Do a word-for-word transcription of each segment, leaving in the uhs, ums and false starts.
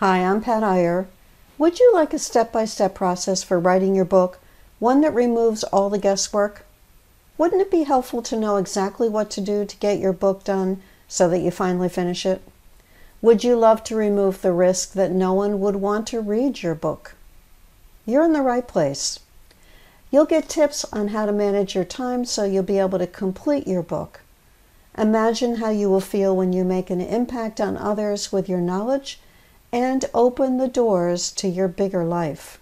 Hi, I'm Pat Iyer. Would you like a step-by-step process for writing your book, one that removes all the guesswork? Wouldn't it be helpful to know exactly what to do to get your book done so that you finally finish it? Would you love to remove the risk that no one would want to read your book? You're in the right place. You'll get tips on how to manage your time so you'll be able to complete your book. Imagine how you will feel when you make an impact on others with your knowledge and open the doors to your bigger life.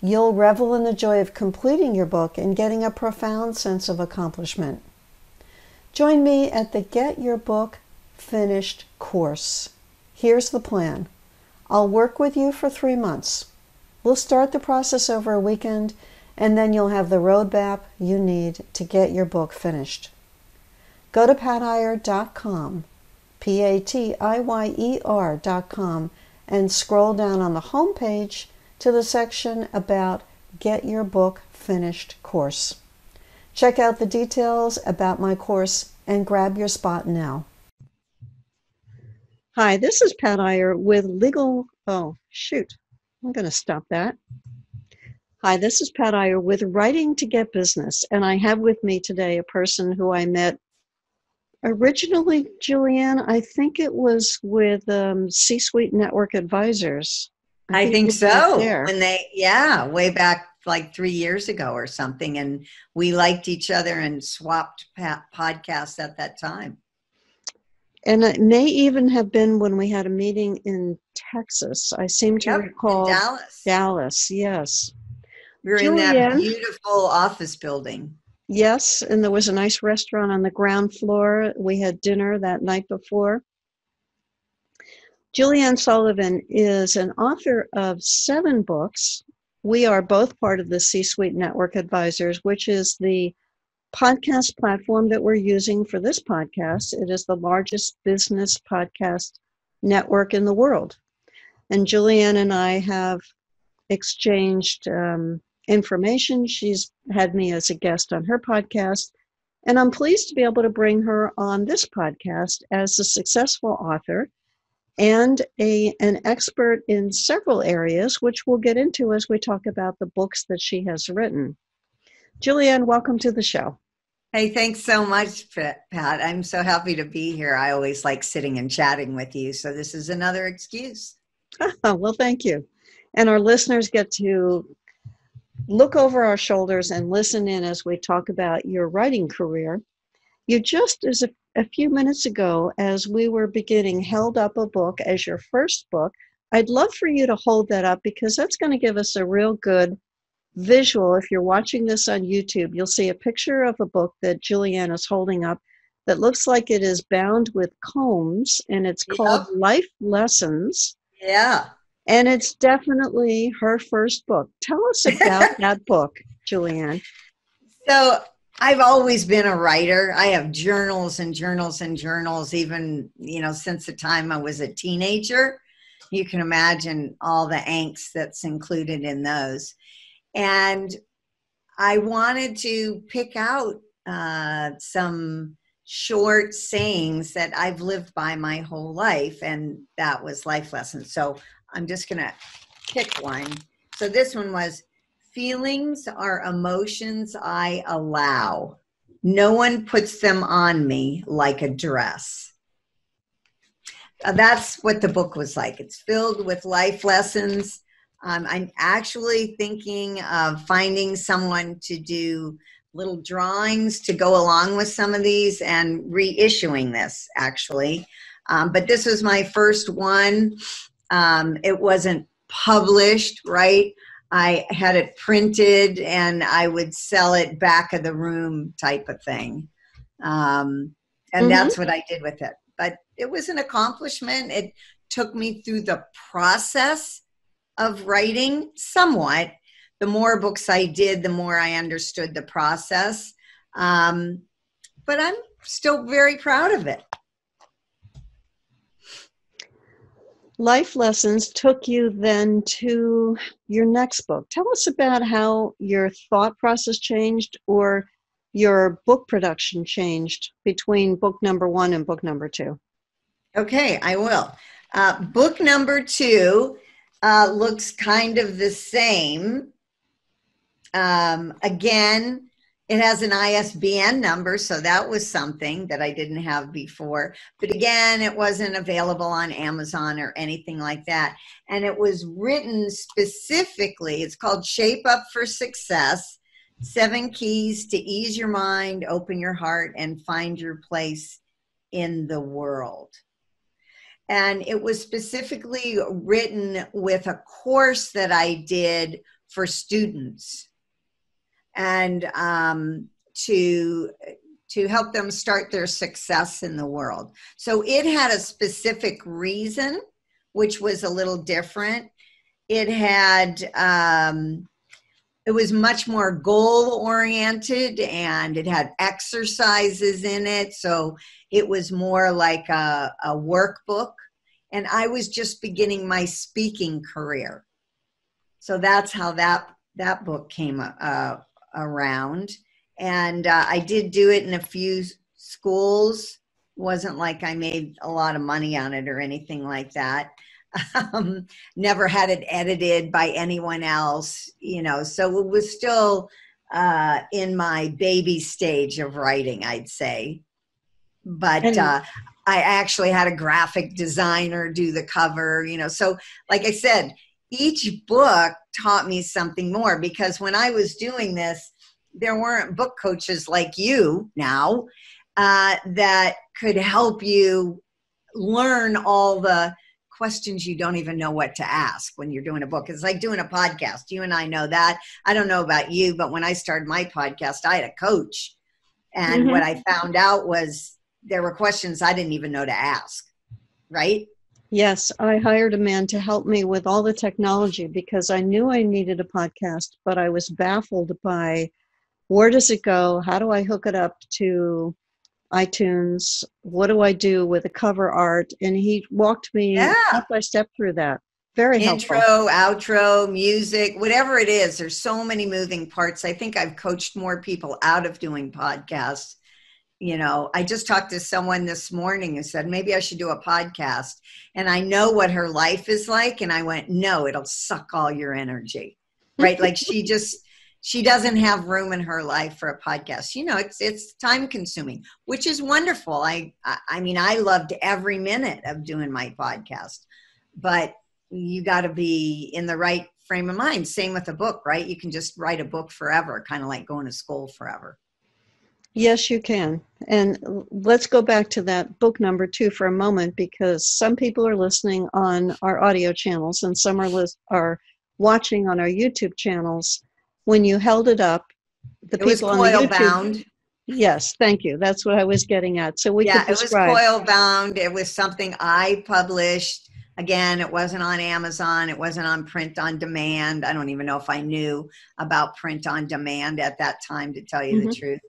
You'll revel in the joy of completing your book and getting a profound sense of accomplishment. Join me at the Get Your Book Finished course. Here's the plan. I'll work with you for three months. We'll start the process over a weekend, and then you'll have the roadmap you need to get your book finished. Go to patiyer dot com. P A T I Y E R dot com, and scroll down on the home page to the section about Get Your Book Finished course. Check out the details about my course and grab your spot now. Hi, this is Pat Iyer with Legal... Oh, shoot. I'm going to stop that. Hi, this is Pat Iyer with Writing to Get Business, and I have with me today a person who I met originally, Julie Ann, I think it was with um, C-Suite Network Advisors. I, I think, think so. When they, yeah, way back like three years ago or something, and we liked each other and swapped pa- podcasts at that time. And it may even have been when we had a meeting in Texas. I seem to yep, recall Dallas. Dallas, yes. We were Julie in that Ann. Beautiful office building. Yes, and there was a nice restaurant on the ground floor. We had dinner that night before. Julie Ann Sullivan is an author of seven books. We are both part of the C-Suite Network Advisors, which is the podcast platform that we're using for this podcast. It is the largest business podcast network in the world. And Julie Ann and I have exchanged um, information. She's had me as a guest on her podcast, and I'm pleased to be able to bring her on this podcast as a successful author and a an expert in several areas, which we'll get into as we talk about the books that she has written. Julie Ann, welcome to the show. Hey, thanks so much, Pat. I'm so happy to be here. I always like sitting and chatting with you, so this is another excuse. Well, thank you. And our listeners get to look over our shoulders and listen in as we talk about your writing career. You just, as a, a few minutes ago, as we were beginning, held up a book as your first book. I'd love for you to hold that up because that's going to give us a real good visual. If you're watching this on YouTube, you'll see a picture of a book that Julie Ann is holding up that looks like it is bound with combs, and it's yep. called Life Lessons. Yeah. And it's definitely her first book. Tell us about that book, Julie Ann. So I've always been a writer. I have journals and journals and journals, even, you know, since the time I was a teenager. You can imagine all the angst that's included in those. And I wanted to pick out uh, some short sayings that I've lived by my whole life, and that was Life Lessons. So I'm just going to pick one. So this one was, feelings are emotions I allow. No one puts them on me like a dress. Uh, that's what the book was like. It's filled with life lessons. Um, I'm actually thinking of finding someone to do little drawings to go along with some of these and reissuing this, actually. Um, but this was my first one. Um, it wasn't published, right? I had it printed and I would sell it back of the room type of thing. Um, and mm-hmm. that's what I did with it. But it was an accomplishment. It took me through the process of writing somewhat. The more books I did, the more I understood the process. Um, but I'm still very proud of it. Life Lessons took you then to your next book. Tell us about how your thought process changed or your book production changed between book number one and book number two. Okay, I will. Uh, book number two uh, looks kind of the same. Um, again, it has an I S B N number, so that was something that I didn't have before. But again, it wasn't available on Amazon or anything like that. And it was written specifically, it's called Shape Up for Success, Seven Keys to Ease Your Mind, Open Your Heart, and Find Your Place in the World. And it was specifically written with a course that I did for students, and um, to, to help them start their success in the world. So it had a specific reason, which was a little different. It had, um, it was much more goal-oriented, and it had exercises in it. So it was more like a, a workbook. And I was just beginning my speaking career. So that's how that, that book came uh, around. And uh, I did do it in a few schools. Wasn't like I made a lot of money on it or anything like that. Um, never had it edited by anyone else, you know, so it was still uh, in my baby stage of writing, I'd say. But uh, I actually had a graphic designer do the cover, you know, so like I said, each book taught me something more, because when I was doing this, there weren't book coaches like you now uh, that could help you learn all the questions you don't even know what to ask when you're doing a book. It's like doing a podcast. You and I know that. I don't know about you, but when I started my podcast, I had a coach. And mm-hmm. what I found out was there were questions I didn't even know to ask, right? Yes, I hired a man to help me with all the technology, because I knew I needed a podcast, but I was baffled by where does it go? How do I hook it up to iTunes? What do I do with the cover art? And he walked me yeah. step by step through that. Very helpful. Intro, outro, music, whatever it is. There's so many moving parts. I think I've coached more people out of doing podcasts. You know, I just talked to someone this morning who said, maybe I should do a podcast. And I know what her life is like. And I went, no, it'll suck all your energy, right? Like she just, she doesn't have room in her life for a podcast. You know, it's, it's time consuming, which is wonderful. I, I mean, I loved every minute of doing my podcast, but you got to be in the right frame of mind. Same with a book, right? You can just write a book forever, kind of like going to school forever. Yes, you can. And let's go back to that book number two for a moment, because some people are listening on our audio channels and some are list, are watching on our YouTube channels. When you held it up, the it people was on coil YouTube, bound. Yes, thank you. That's what I was getting at. So we yeah, could describe. It was coil bound. It was something I published. Again, it wasn't on Amazon. It wasn't on print on demand. I don't even know if I knew about print on demand at that time, to tell you mm-hmm. the truth.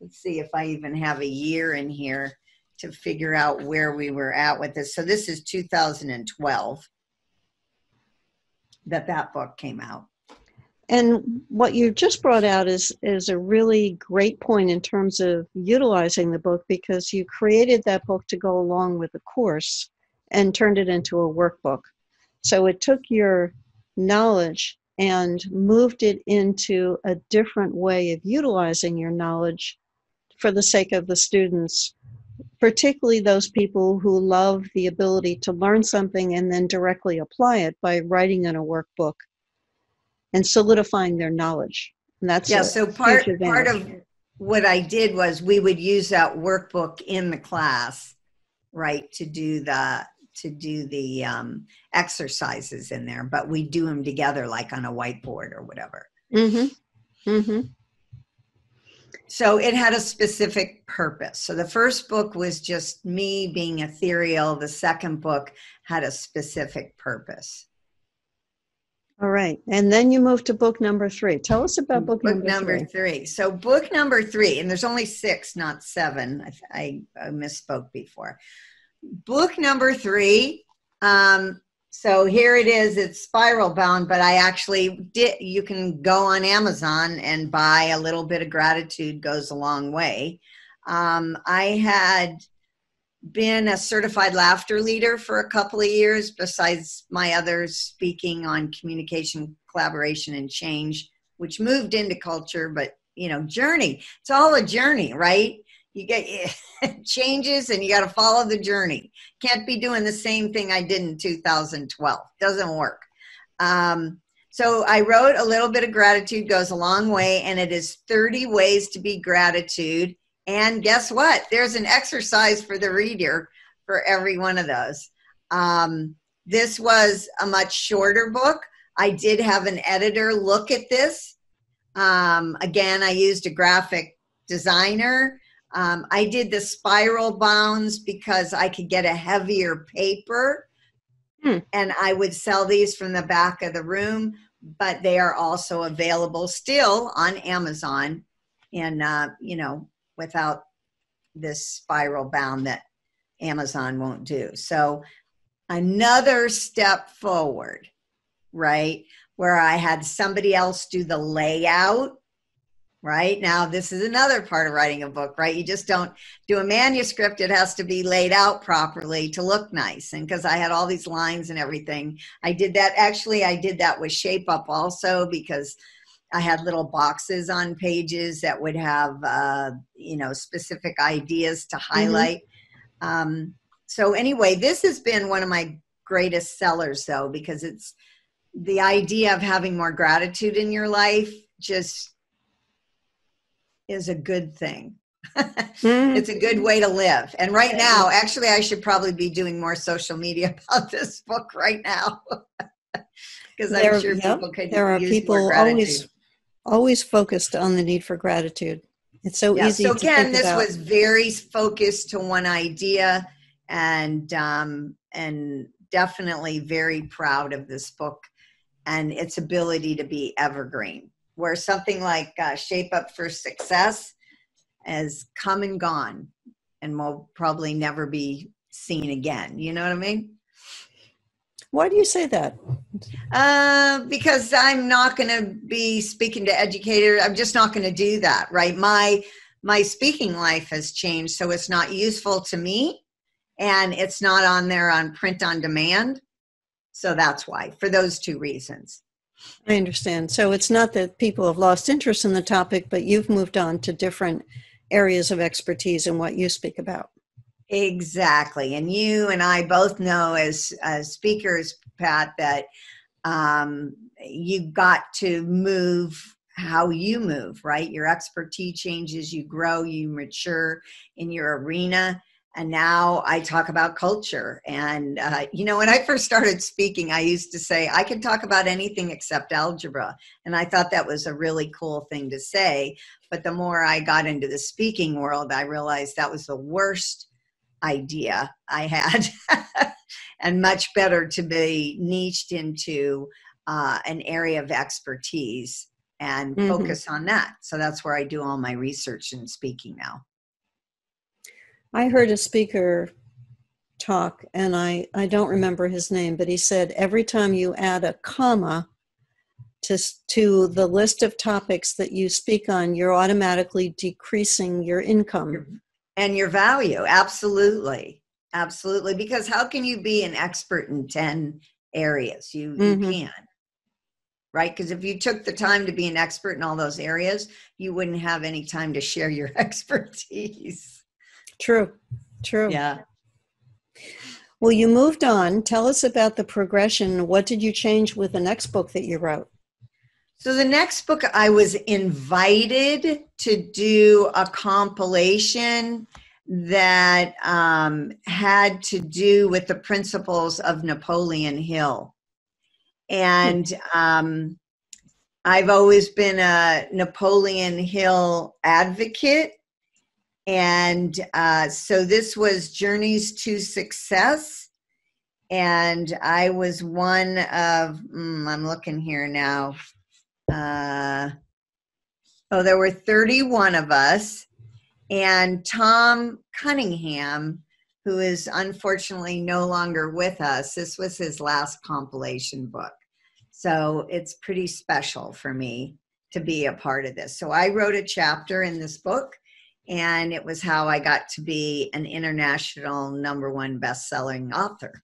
Let's see if I even have a year in here to figure out where we were at with this. So this is two thousand twelve that that book came out. And what you just brought out is, is a really great point in terms of utilizing the book, because you created that book to go along with the course and turned it into a workbook. So it took your knowledge and moved it into a different way of utilizing your knowledge for the sake of the students, particularly those people who love the ability to learn something and then directly apply it by writing in a workbook and solidifying their knowledge. And that's yeah, so part, part of what I did was we would use that workbook in the class, right, to do the, to do the um, exercises in there, but we do them together like on a whiteboard or whatever. Mm-hmm. Mm-hmm. So it had a specific purpose. So the first book was just me being ethereal. The second book had a specific purpose. All right. And then you moved to book number three. Tell us about book, book number, number three. three. So book number three, and there's only six, not seven. I, I, I misspoke before. Book number three. Um, so here it is. It's spiral bound, but I actually did. You can go on Amazon and buy A Little Bit of Gratitude Goes a Long Way. Um, I had been a certified laughter leader for a couple of years, besides my other speaking on communication, collaboration, and change, which moved into culture, but, you know, journey. It's all a journey, right? You get changes and you got to follow the journey. Can't be doing the same thing I did in two thousand twelve. Doesn't work. Um, so I wrote A Little Bit of Gratitude Goes a Long Way, and it is thirty ways to be gratitude. And guess what? There's an exercise for the reader for every one of those. Um, this was a much shorter book. I did have an editor look at this. Um, again, I used a graphic designer. Um, I did the spiral bounds because I could get a heavier paper, hmm. and I would sell these from the back of the room, but they are also available still on Amazon, and, uh, you know, without this spiral bound that Amazon won't do. So another step forward, right? Where I had somebody else do the layout, right? Now, this is another part of writing a book, right? You just don't do a manuscript. It has to be laid out properly to look nice. And because I had all these lines and everything, I did that. Actually, I did that with Shape Up also, because I had little boxes on pages that would have, uh, you know, specific ideas to highlight. Mm-hmm. Um, so anyway, this has been one of my greatest sellers, though, because it's the idea of having more gratitude in your life just is a good thing. Mm-hmm. It's a good way to live. And right now, actually, I should probably be doing more social media about this book right now. Because I'm sure yeah, people could there use are people more gratitude. Always, always focused on the need for gratitude. It's so yeah, easy so to again, think this about. Was very focused to one idea, and um, and definitely very proud of this book and its ability to be evergreen, where something like uh, Shape Up for Success has come and gone and will probably never be seen again. You know what I mean? Why do you say that? Uh, because I'm not going to be speaking to educators. I'm just not going to do that, right? My my speaking life has changed, so it's not useful to me, and it's not on there on print on demand. So that's why, for those two reasons. I understand. So it's not that people have lost interest in the topic, but you've moved on to different areas of expertise in what you speak about. Exactly. And you and I both know as, as speakers, Pat, that um, you got to move how you move, right? Your expertise changes, you grow, you mature in your arena. And now I talk about culture. And, uh, you know, when I first started speaking, I used to say, I can talk about anything except algebra. And I thought that was a really cool thing to say. But the more I got into the speaking world, I realized that was the worst idea I had, and much better to be niched into uh, an area of expertise and mm-hmm. focus on that. So that's where I do all my research and speaking now. I heard a speaker talk, and I, I don't remember his name, but he said, every time you add a comma to, to the list of topics that you speak on, you're automatically decreasing your income. You're- And your value, absolutely, absolutely. Because how can you be an expert in ten areas? You, mm-hmm. you can, right? Because if you took the time to be an expert in all those areas, you wouldn't have any time to share your expertise. True, true. Yeah. Well, you moved on. Tell us about the progression. What did you change with the next book that you wrote? So the next book, I was invited to do a compilation that um, had to do with the principles of Napoleon Hill. And um, I've always been a Napoleon Hill advocate. And uh, so this was Journeys to Success. And I was one of, mm, I'm looking here now. Uh, oh, there were thirty-one of us, and Tom Cunningham, who is unfortunately no longer with us, this was his last compilation book. So it's pretty special for me to be a part of this. So I wrote a chapter in this book, And it was how I got to be an international number one best-selling author.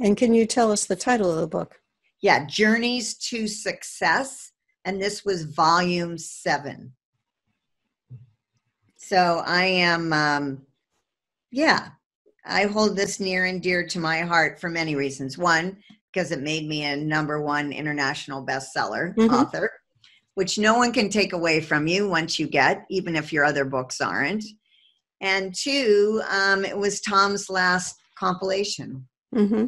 And can you tell us the title of the book? Yeah, Journeys to Success. And this was volume seven. So I am, um, yeah, I hold this near and dear to my heart for many reasons. One, because it made me a number one international bestseller mm-hmm. author, which no one can take away from you once you get, even if your other books aren't. And two, um, it was Tom's last compilation. Mm-hmm.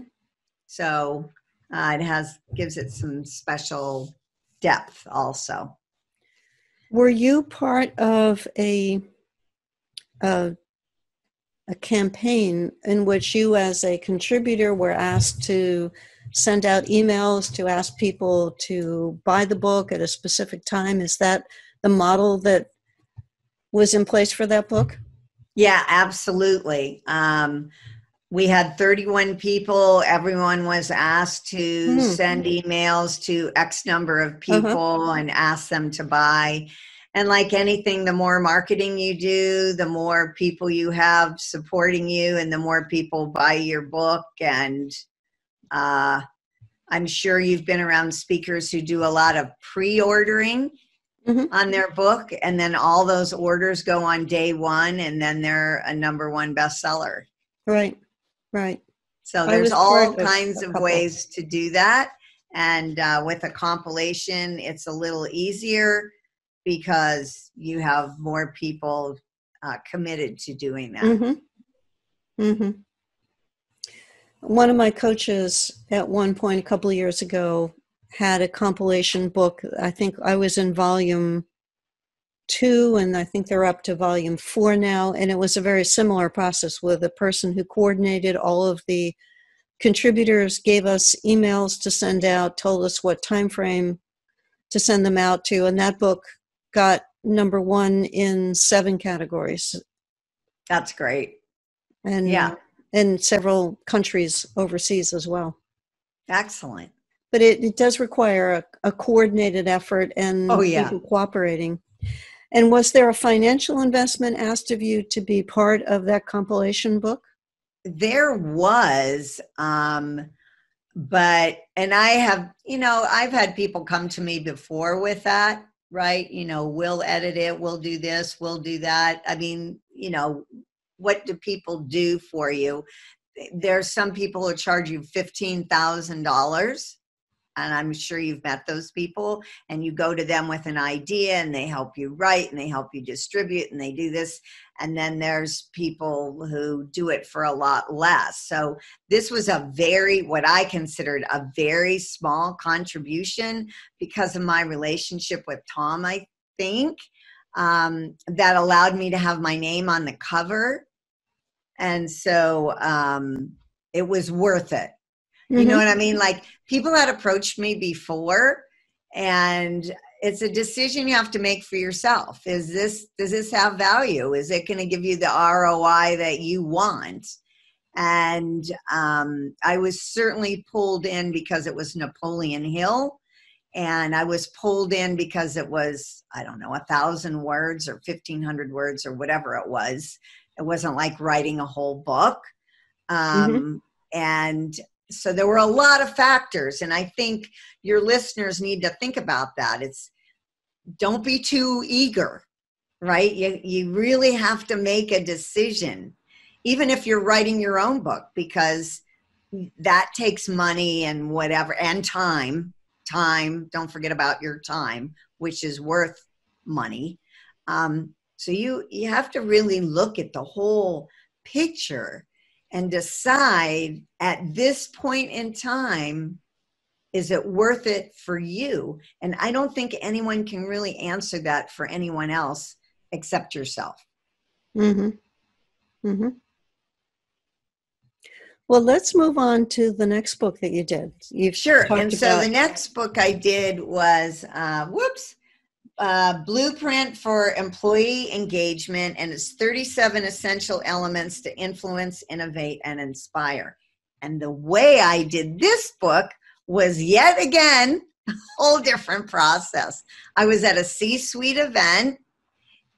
So uh, it has gives it some special depth also. Were you part of a, a a campaign in which you as a contributor were asked to send out emails to ask people to buy the book at a specific time? Is that the model that was in place for that book? Yeah, absolutely. Um, we had thirty-one people. Everyone was asked to hmm. send emails to X number of people uh-huh. and ask them to buy. And like anything, the more marketing you do, the more people you have supporting you, and the more people buy your book. And uh, I'm sure you've been around speakers who do a lot of pre-ordering mm-hmm. on their book, and then all those orders go on day one, and then they're a number one bestseller. Right, right. So there's all kinds of ways to do that. And uh, with a compilation, it's a little easier, because you have more people uh, committed to doing that. Mm-hmm. Mm-hmm. One of my coaches at one point a couple of years ago had a compilation book. I think I was in volume two, and I think they're up to volume four now. And it was a very similar process with a person who coordinated all of the contributors, gave us emails to send out, told us what time frame to send them out to, and that book got number one in seven categories. That's great. And yeah, in several countries overseas as well. Excellent. But it, it does require a, a coordinated effort and oh, yeah. people cooperating. And was there a financial investment asked of you to be part of that compilation book? There was, um, but, and I have, you know, I've had people come to me before with that. Right. You know, we'll edit it. We'll do this. We'll do that. I mean, you know, what do people do for you? There's some people who charge you fifteen thousand dollars. And I'm sure you've met those people, and you go to them with an idea and they help you write and they help you distribute and they do this. And then there's people who do it for a lot less. So this was a very, what I considered a very small contribution because of my relationship with Tom, I think, um, that allowed me to have my name on the cover. And so um, it was worth it. You mm-hmm. know what I mean? Like, people had approached me before, and it's a decision you have to make for yourself. Is this, does this have value? Is it going to give you the R O I that you want? And um, I was certainly pulled in because it was Napoleon Hill, and I was pulled in because it was, I don't know, a thousand words or fifteen hundred words or whatever it was. It wasn't like writing a whole book. Um, mm-hmm. And so there were a lot of factors, and I think your listeners need to think about that. It's, don't be too eager, right? You, you really have to make a decision, even if you're writing your own book, because that takes money and whatever, and time, time, don't forget about your time, which is worth money. Um, so you, you have to really look at the whole picture and decide at this point in time, is it worth it for you? And I don't think anyone can really answer that for anyone else except yourself. Mm-hmm. Mm-hmm. Well, let's move on to the next book that you did. You've sure. And so about- the next book I did was, uh, whoops, Uh, Blueprint for Employee Engagement, and it's thirty-seven essential elements to influence, innovate, and inspire. And the way I did this book was yet again a whole different process. I was at a C-suite event,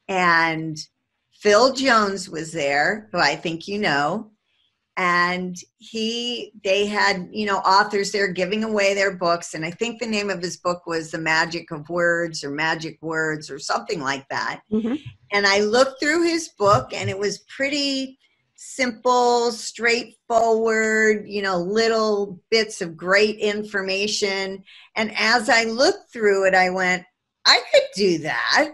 and Phil Jones was there, who I think you know, and he, they had, you know, authors there giving away their books. And I think the name of his book was The Magic of Words or Magic Words or something like that. Mm-hmm. And I looked through his book and it was pretty simple, straightforward, you know, little bits of great information. And as I looked through it, I went, I could do that.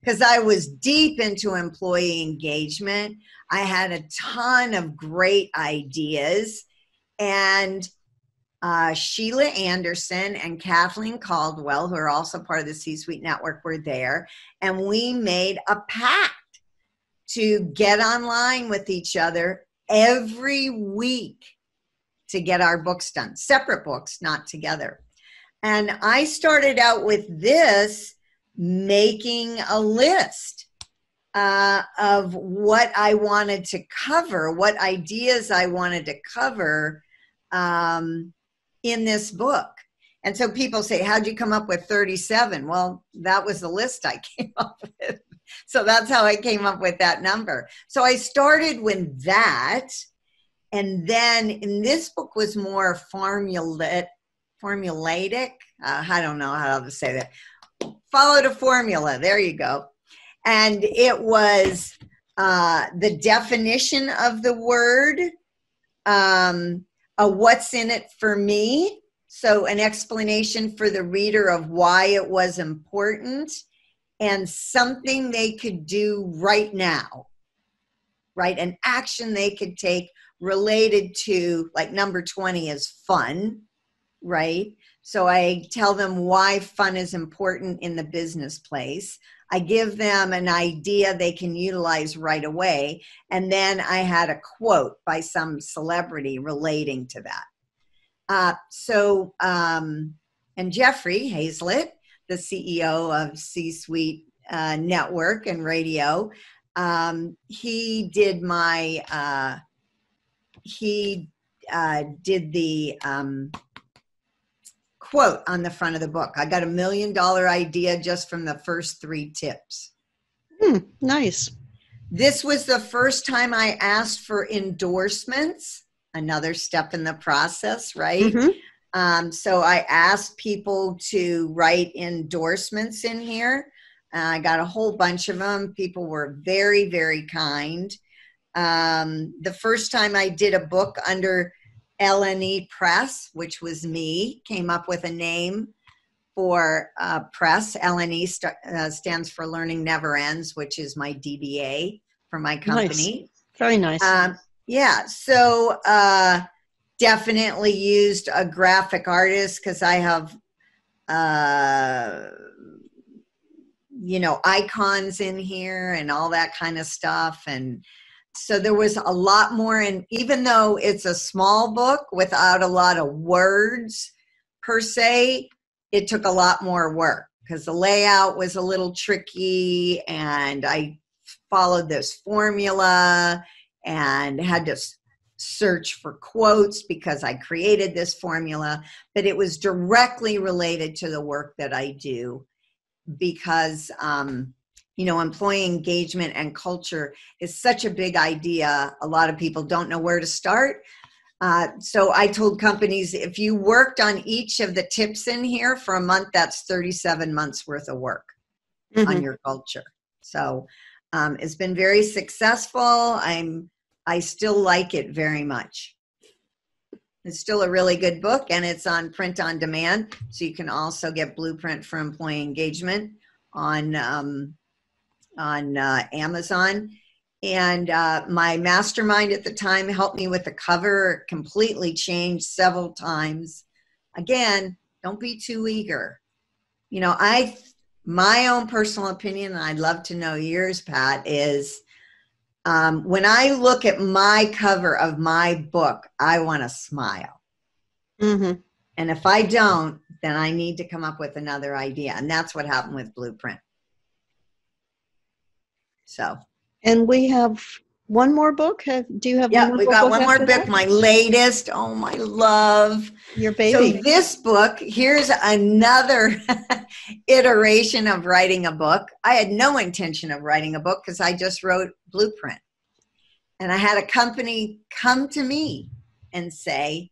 Because I was deep into employee engagement. I had a ton of great ideas. And uh, Sheila Anderson and Kathleen Caldwell, who are also part of the C-Suite Network, were there. And we made a pact to get online with each other every week to get our books done. Separate books, not together. And I started out with this, making a list uh, of what I wanted to cover, what ideas I wanted to cover um, in this book. And so people say, how'd you come up with thirty-seven? Well, that was the list I came up with. So that's how I came up with that number. So I started with that. And then in this book was more formula, formulaic. Uh, I don't know how to say that. Followed a formula. There you go. And it was uh, the definition of the word, um, a what's in it for me. So an explanation for the reader of why it was important and something they could do right now, right? An action they could take related to, like number twenty is fun, right? So I tell them why fun is important in the business place. I give them an idea they can utilize right away. And then I had a quote by some celebrity relating to that. Uh, so, um, and Jeffrey Hazlett, the C E O of C-Suite uh, Network and Radio, um, he did my, uh, he uh, did the, um, quote on the front of the book. I got a million dollar idea just from the first three tips. Hmm, nice. This was the first time I asked for endorsements, another step in the process, right? Mm-hmm. Um, so I asked people to write endorsements in here. Uh, I got a whole bunch of them. People were very, very kind. Um, the first time I did a book under L N E Press, which was me, came up with a name for uh, press. L N E st uh, stands for Learning Never Ends, which is my D B A for my company. Nice. Very nice. Um, yeah, so uh, definitely used a graphic artist because I have, uh, you know, icons in here and all that kind of stuff. And so there was a lot more, and even though it's a small book without a lot of words per se, it took a lot more work because the layout was a little tricky and I followed this formula and had to search for quotes because I created this formula, but it was directly related to the work that I do because, um, you know, employee engagement and culture is such a big idea. A lot of people don't know where to start. Uh, so I told companies, if you worked on each of the tips in here for a month, that's thirty-seven months worth of work mm-hmm. on your culture. So um, it's been very successful. I'm, I still like it very much. It's still a really good book and it's on print on demand. So you can also get Blueprint for Employee Engagement on, um, on uh, Amazon. And uh, my mastermind at the time helped me with the cover, completely changed several times. Again, don't be too eager. You know, I, my own personal opinion, and I'd love to know yours, Pat, is um, when I look at my cover of my book, I want to smile. Mm-hmm. And if I don't, then I need to come up with another idea. And that's what happened with Blueprint. So, and we have one more book? Have, do you have yeah, one more book? Yeah, we've got one more book, my latest. Oh, my love. Your baby. So this book, here's another iteration of writing a book. I had no intention of writing a book because I just wrote Blueprint. And I had a company come to me and say,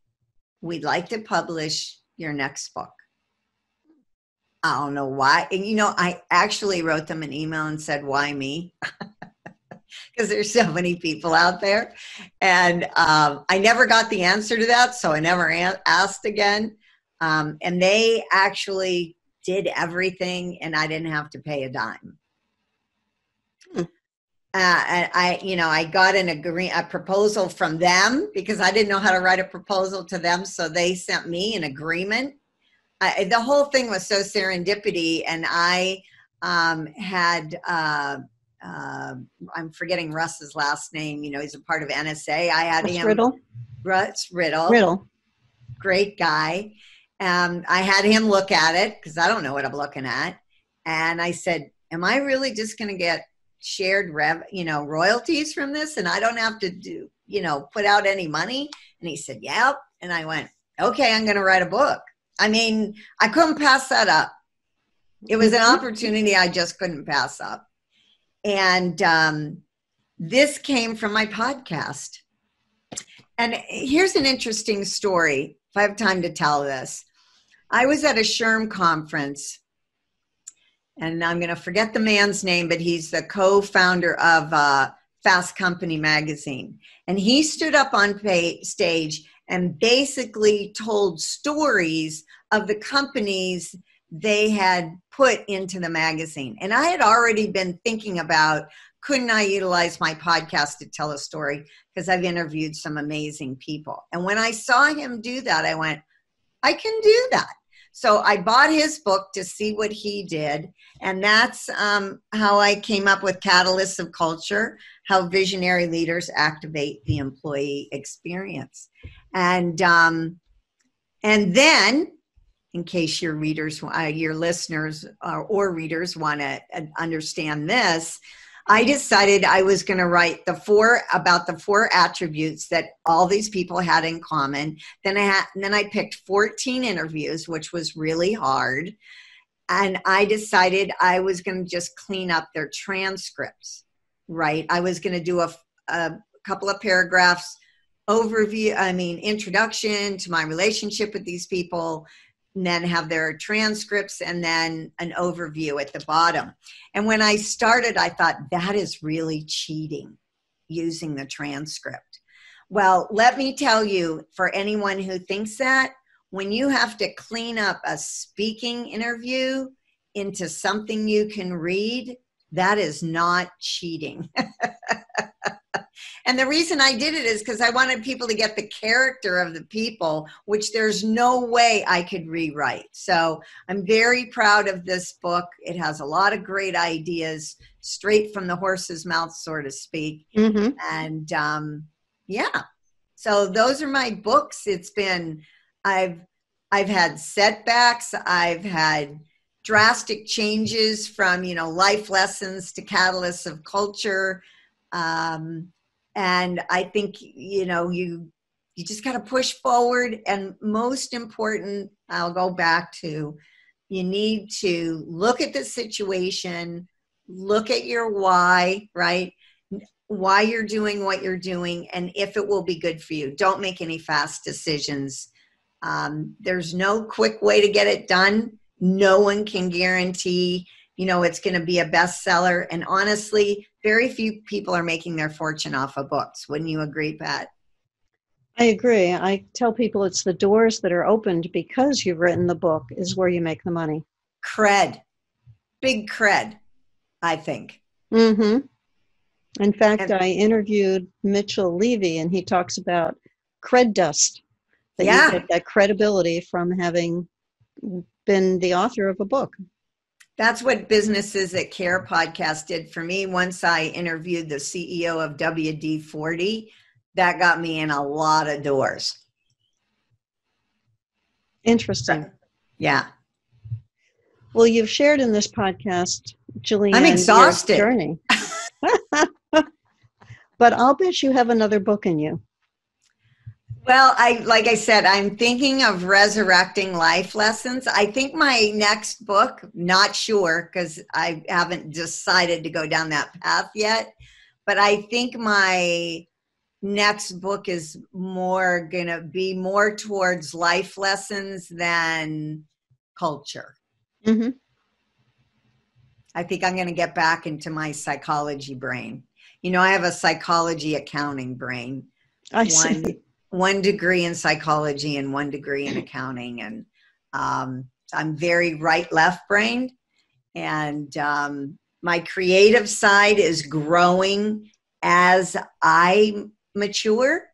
we'd like to publish your next book. I don't know why. And, you know, I actually wrote them an email and said, why me? Because there's so many people out there. And um, I never got the answer to that, so I never asked again. Um, and they actually did everything, and I didn't have to pay a dime. Hmm. Uh, and I, you know, I got an agree a proposal from them because I didn't know how to write a proposal to them. So they sent me an agreement. I, the whole thing was so serendipity. And I um, had, uh, uh, I'm forgetting Russ's last name. You know, he's a part of N S A. I had Russ him. Riddle. Russ Riddle. Riddle. Great guy. Um, I had him look at it because I don't know what I'm looking at. And I said, am I really just going to get shared rev, you know, royalties from this, and I don't have to do, you know, put out any money? And he said, yep. And I went, okay, I'm going to write a book. I mean, I couldn't pass that up. It was an opportunity I just couldn't pass up. And um, this came from my podcast. And here's an interesting story, if I have time to tell this. I was at a S H R M conference. And I'm going to forget the man's name, but he's the co-founder of uh, Fast Company magazine. And he stood up on pay stage and basically told stories of the companies they had put into the magazine. And I had already been thinking about, couldn't I utilize my podcast to tell a story? Because I've interviewed some amazing people. And when I saw him do that, I went, I can do that. So I bought his book to see what he did. And that's um, how I came up with Catalysts of Culture, how visionary leaders activate the employee experience. And, um, and then, in case your readers, uh, your listeners uh, or readers want to uh, understand this, I decided I was going to write the four about the four attributes that all these people had in common. Then I had, and then I picked fourteen interviews, which was really hard. And I decided I was going to just clean up their transcripts, right? I was going to do a, a couple of paragraphs, overview, I mean, introduction to my relationship with these people, and then have their transcripts, and then an overview at the bottom. And when I started, I thought, that is really cheating, using the transcript. Well, let me tell you, for anyone who thinks that, when you have to clean up a speaking interview into something you can read, that is not cheating. And the reason I did it is because I wanted people to get the character of the people, which there's no way I could rewrite. So I'm very proud of this book. It has a lot of great ideas, straight from the horse's mouth, so to speak. Mm-hmm. And um, yeah, so those are my books. It's been, I've, I've had setbacks. I've had drastic changes from, you know, life lessons to catalysts of culture. Um, and I think, you know, you, you just got to push forward. And most important, I'll go back to, you need to look at the situation, look at your why, right? Why you're doing what you're doing, and if it will be good for you. Don't make any fast decisions. Um, there's no quick way to get it done. No one can guarantee, you know, it's going to be a bestseller. And honestly, very few people are making their fortune off of books. Wouldn't you agree, Pat? I agree. I tell people it's the doors that are opened because you've written the book is where you make the money. Cred. Big cred, I think. Mm-hmm. In fact, and I interviewed Mitchell Levy, and he talks about cred dust. That yeah. You get that credibility from having been the author of a book. That's what Businesses That Care podcast did for me. Once I interviewed the C E O of W D forty, that got me in a lot of doors. Interesting. Yeah. Well, you've shared in this podcast, Julie, I'm exhausted. Your journey. but I'll bet you have another book in you. Well, I, like I said, I'm thinking of resurrecting life lessons. I think my next book, not sure, because I haven't decided to go down that path yet, but I think my next book is more going to be more towards life lessons than culture. Mm-hmm. I think I'm going to get back into my psychology brain. You know, I have a psychology accounting brain. I see. One, One degree in psychology and one degree in accounting. And um, I'm very right-left brained. And um, my creative side is growing as I mature.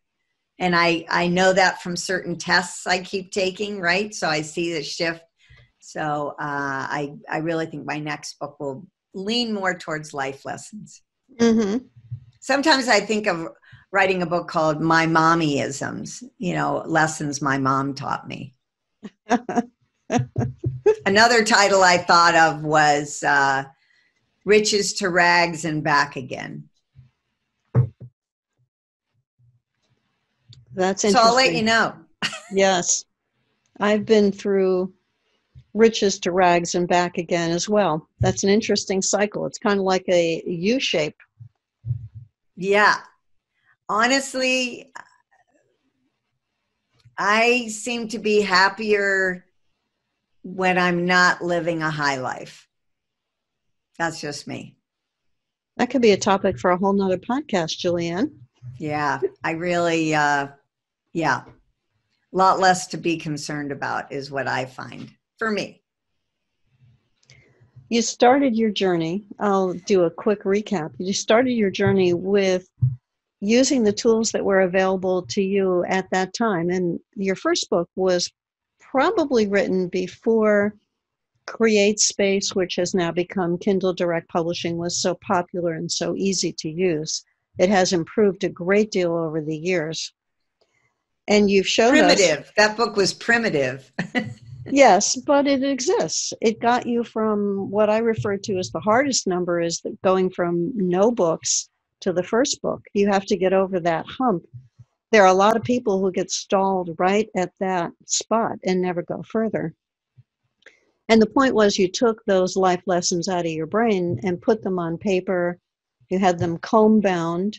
And I, I know that from certain tests I keep taking, right? So I see the shift. So uh, I, I really think my next book will lean more towards life lessons. Mm-hmm. Sometimes I think of writing a book called My Mommyisms, you know, lessons my mom taught me. Another title I thought of was uh, Riches to Rags and Back Again. That's interesting. So I'll let you know. Yes. I've been through riches to rags and back again as well. That's an interesting cycle. It's kind of like a U shape. Yeah. Honestly, I seem to be happier when I'm not living a high life. That's just me. That could be a topic for a whole nother podcast, Julie Ann. Yeah, I really, uh, yeah, a lot less to be concerned about is what I find for me. You started your journey. I'll do a quick recap. You started your journey with using the tools that were available to you at that time. And your first book was probably written before Create Space, which has now become Kindle Direct Publishing, was so popular and so easy to use. It has improved a great deal over the years. And you've shown us... Primitive. That book was primitive. Yes, but it exists. It got you from what I refer to as the hardest number, is going from no books to the first book. You have to get over that hump. There are a lot of people who get stalled right at that spot and never go further. And the point was you took those life lessons out of your brain and put them on paper. You had them comb bound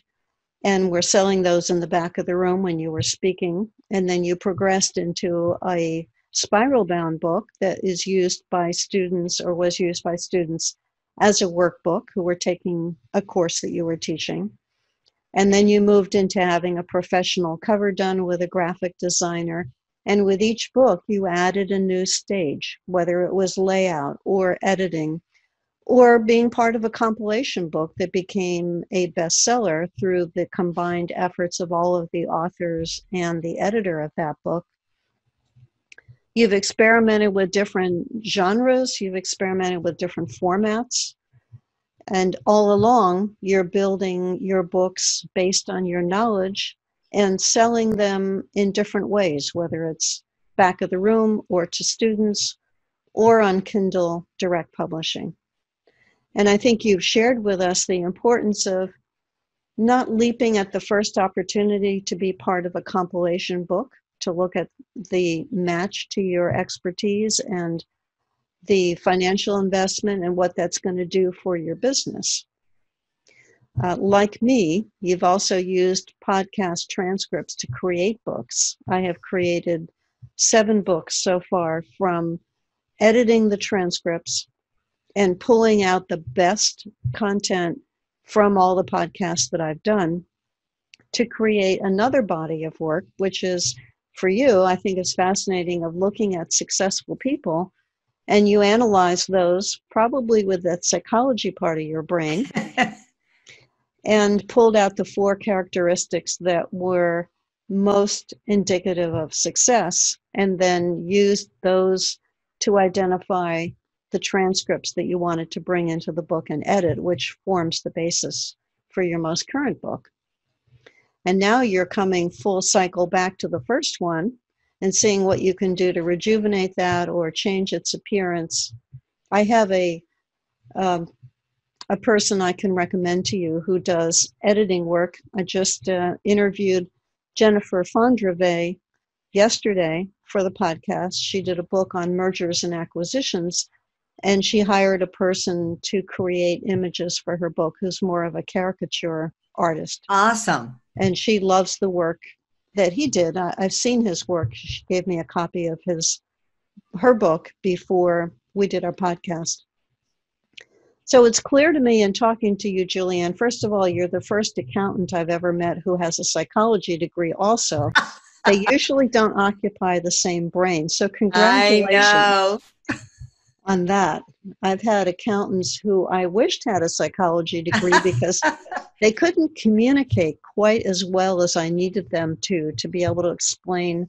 and were selling those in the back of the room when you were speaking. And then you progressed into a spiral bound book that is used by students, or was used by students, as a workbook who were taking a course that you were teaching. And then you moved into having a professional cover done with a graphic designer. And with each book, you added a new stage, whether it was layout or editing, or being part of a compilation book that became a bestseller through the combined efforts of all of the authors and the editor of that book. You've experimented with different genres, you've experimented with different formats, and all along you're building your books based on your knowledge and selling them in different ways, whether it's back of the room or to students or on Kindle Direct Publishing. And I think you've shared with us the importance of not leaping at the first opportunity to be part of a compilation book, to look at the match to your expertise and the financial investment and what that's going to do for your business. Uh, like me, you've also used podcast transcripts to create books. I have created seven books so far from editing the transcripts and pulling out the best content from all the podcasts that I've done to create another body of work, which is, for you, I think it's fascinating, of looking at successful people, and you analyze those probably with that psychology part of your brain and pulled out the four characteristics that were most indicative of success, and then used those to identify the transcripts that you wanted to bring into the book and edit, which forms the basis for your most current book. And now you're coming full cycle back to the first one and seeing what you can do to rejuvenate that or change its appearance. I have a um, a person I can recommend to you who does editing work. I just uh, interviewed Jennifer Fondrevey yesterday for the podcast. She did a book on mergers and acquisitions, and she hired a person to create images for her book who's more of a caricature artist. Awesome. And she loves the work that he did. I, I've seen his work. She gave me a copy of his her book before we did our podcast. So it's clear to me in talking to you, Julie Ann, first of all, you're the first accountant I've ever met who has a psychology degree also. They usually don't occupy the same brain. So congratulations. I know. On that. I've had accountants who I wished had a psychology degree because they couldn't communicate quite as well as I needed them to, to be able to explain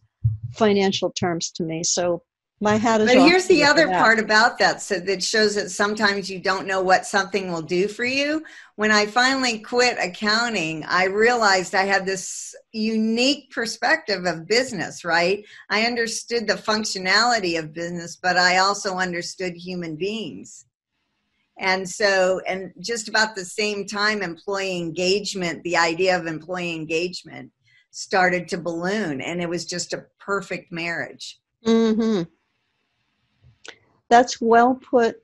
financial terms to me. So my hat is off. But here's the other part about that. So that shows that sometimes you don't know what something will do for you. When I finally quit accounting, I realized I had this unique perspective of business, right? I understood the functionality of business, but I also understood human beings. And so, and just about the same time, employee engagement, the idea of employee engagement started to balloon, and it was just a perfect marriage. Mm-hmm. That's well put.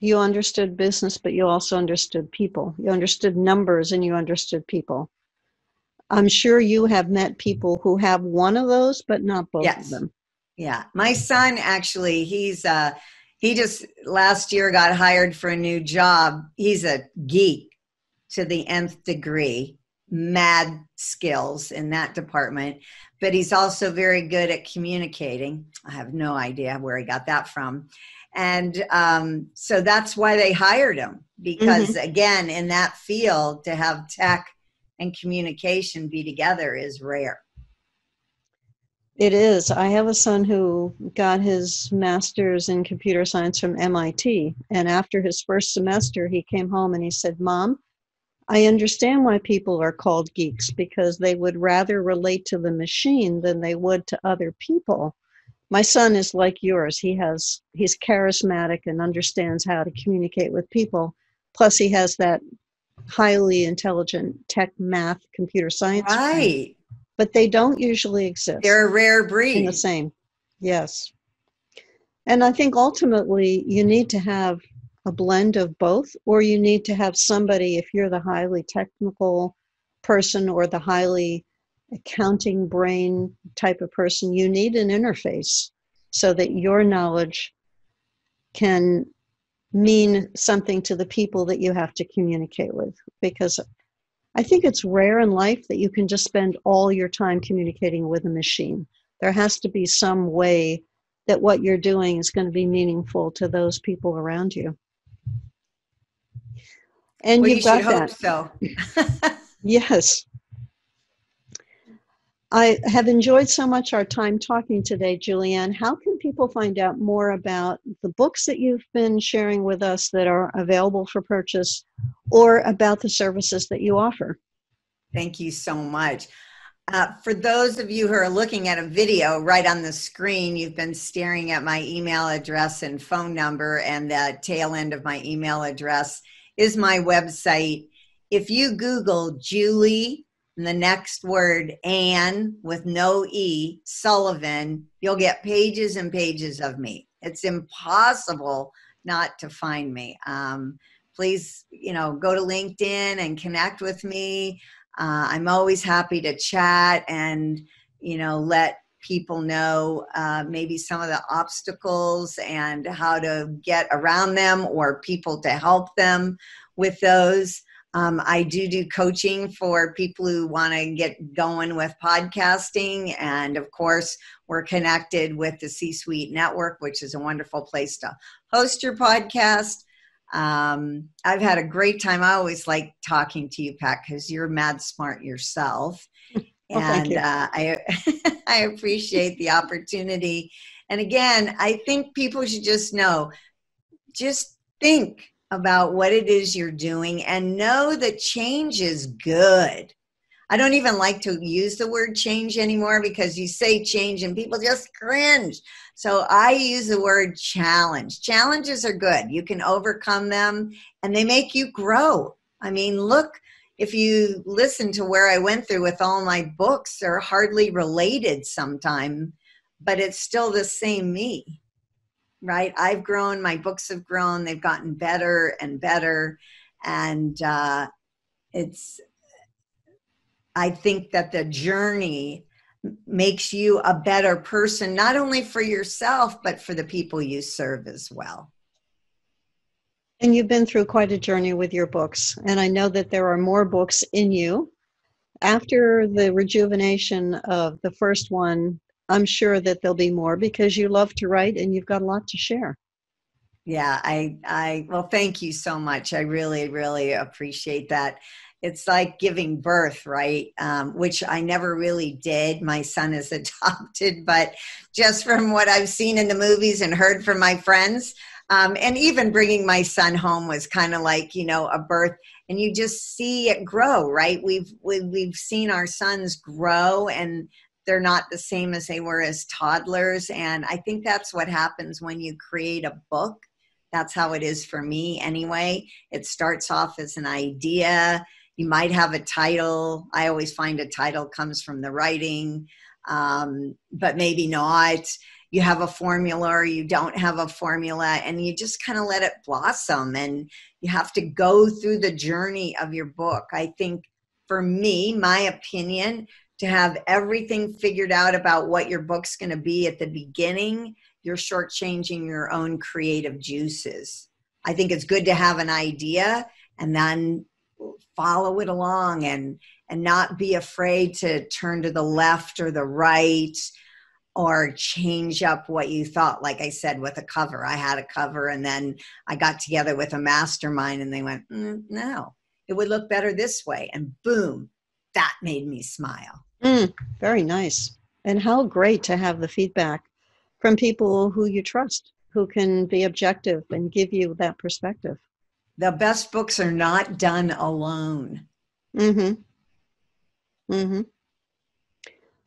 You understood business, but you also understood people. You understood numbers and you understood people. I'm sure you have met people who have one of those, but not both yes. of them. Yeah. My son, actually, he's uh, he just last year got hired for a new job. He's a geek to the nth degree, mad skills in that department. But he's also very good at communicating. I have no idea where he got that from. And um, so that's why they hired him, because mm-hmm. again, in that field, to have tech and communication be together is rare. It is. I have a son who got his master's in computer science from M I T. And after his first semester, he came home and he said, "Mom, I understand why people are called geeks, because they would rather relate to the machine than they would to other people." My son is like yours. He has, he's charismatic and understands how to communicate with people. Plus he has that highly intelligent tech, math, computer science. Right. Brain. But they don't usually exist. They're a rare breed. And the same. Yes. And I think ultimately you need to have a blend of both, or you need to have somebody, if you're the highly technical person or the highly accounting brain type of person, you need an interface so that your knowledge can mean something to the people that you have to communicate with. Because I think it's rare in life that you can just spend all your time communicating with a machine. There has to be some way that what you're doing is going to be meaningful to those people around you. And well, you've you got that. Hope so. Yes. I have enjoyed so much our time talking today, Julie Ann. How can people find out more about the books that you've been sharing with us that are available for purchase, or about the services that you offer? Thank you so much. Uh, for those of you who are looking at a video right on the screen, you've been staring at my email address and phone number, and the tail end of my email address is my website. If you Google Julie and the next word, Ann, with no E, Sullivan, you'll get pages and pages of me. It's impossible not to find me. Um, please, you know, go to LinkedIn and connect with me. Uh, I'm always happy to chat and, you know, let people know uh, maybe some of the obstacles and how to get around them, or people to help them with those. Um, I do do coaching for people who want to get going with podcasting. And of course, we're connected with the C-Suite Network, which is a wonderful place to host your podcast. Um, I've had a great time. I always like talking to you, Pat, because you're mad smart yourself. Well, and uh, I, I appreciate the opportunity. And again, I think people should just know, just think about what it is you're doing, and know that change is good. I don't even like to use the word change anymore, because you say change and people just cringe. So I use the word challenge. Challenges are good. You can overcome them and they make you grow. I mean, look, if you listen to where I went through with all my books, they're hardly related sometime, but it's still the same me, right? I've grown, my books have grown, they've gotten better and better. And uh, it's, I think that the journey makes you a better person, not only for yourself, but for the people you serve as well. And you've been through quite a journey with your books. And I know that there are more books in you. After the rejuvenation of the first one, I'm sure that there'll be more, because you love to write and you've got a lot to share. Yeah, I, I, well, thank you so much. I really, really appreciate that. It's like giving birth, right? Um, which I never really did. My son is adopted, but just from what I've seen in the movies and heard from my friends, um, and even bringing my son home was kind of like, you know, a birth, and you just see it grow, right? We've, we've, we've seen our sons grow, and they're not the same as they were as toddlers. And I think that's what happens when you create a book. That's how it is for me anyway. It starts off as an idea. You might have a title. I always find a title comes from the writing, um, but maybe not. You have a formula or you don't have a formula, and you just kind of let it blossom, and you have to go through the journey of your book. I think for me, my opinion, to have everything figured out about what your book's going to be at the beginning, you're shortchanging your own creative juices. I think it's good to have an idea and then follow it along, and, and not be afraid to turn to the left or the right or change up what you thought. Like I said, with a cover, I had a cover, and then I got together with a mastermind and they went, mm, no, it would look better this way. And boom, that made me smile. Mm, very nice. And how great to have the feedback from people who you trust, who can be objective and give you that perspective. The best books are not done alone. Mm-hmm. Mm-hmm.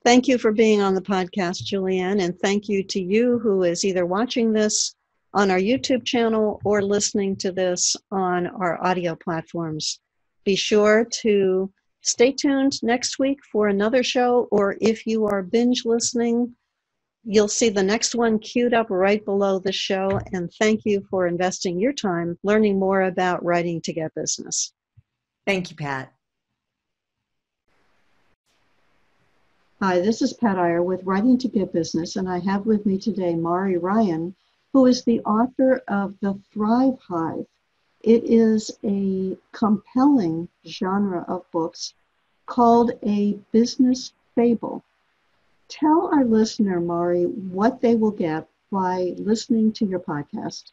Thank you for being on the podcast, Julie Ann, and thank you to you who is either watching this on our YouTube channel or listening to this on our audio platforms. Be sure to stay tuned next week for another show, or if you are binge listening, you'll see the next one queued up right below the show. And thank you for investing your time learning more about Writing to Get Business. Thank you, Pat. Hi, this is Pat Iyer with Writing to Get Business, and I have with me today Mari Ryan, who is the author of The Thrive Hive. It is a compelling genre of books called a business fable. Tell our listener, Mari, what they will get by listening to your podcast.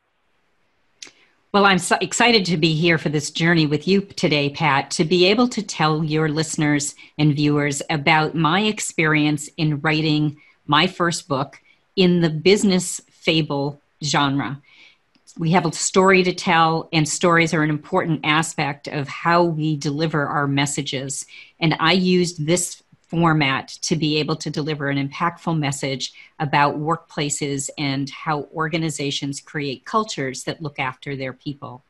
Well, I'm so excited to be here for this journey with you today, Pat, to be able to tell your listeners and viewers about my experience in writing my first book in the business fable genre. We have a story to tell, and stories are an important aspect of how we deliver our messages. And I used this format to be able to deliver an impactful message about workplaces and how organizations create cultures that look after their people.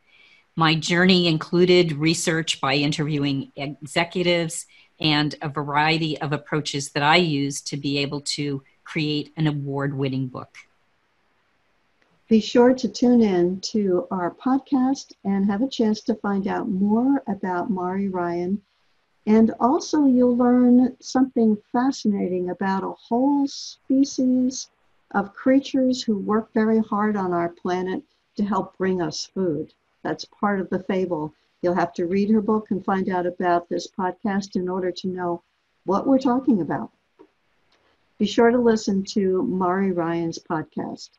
My journey included research by interviewing executives and a variety of approaches that I used to be able to create an award-winning book. Be sure to tune in to our podcast and have a chance to find out more about Mari Ryan. And also you'll learn something fascinating about a whole species of creatures who work very hard on our planet to help bring us food. That's part of the fable. You'll have to read her book and find out about this podcast in order to know what we're talking about. Be sure to listen to Mari Ryan's podcast.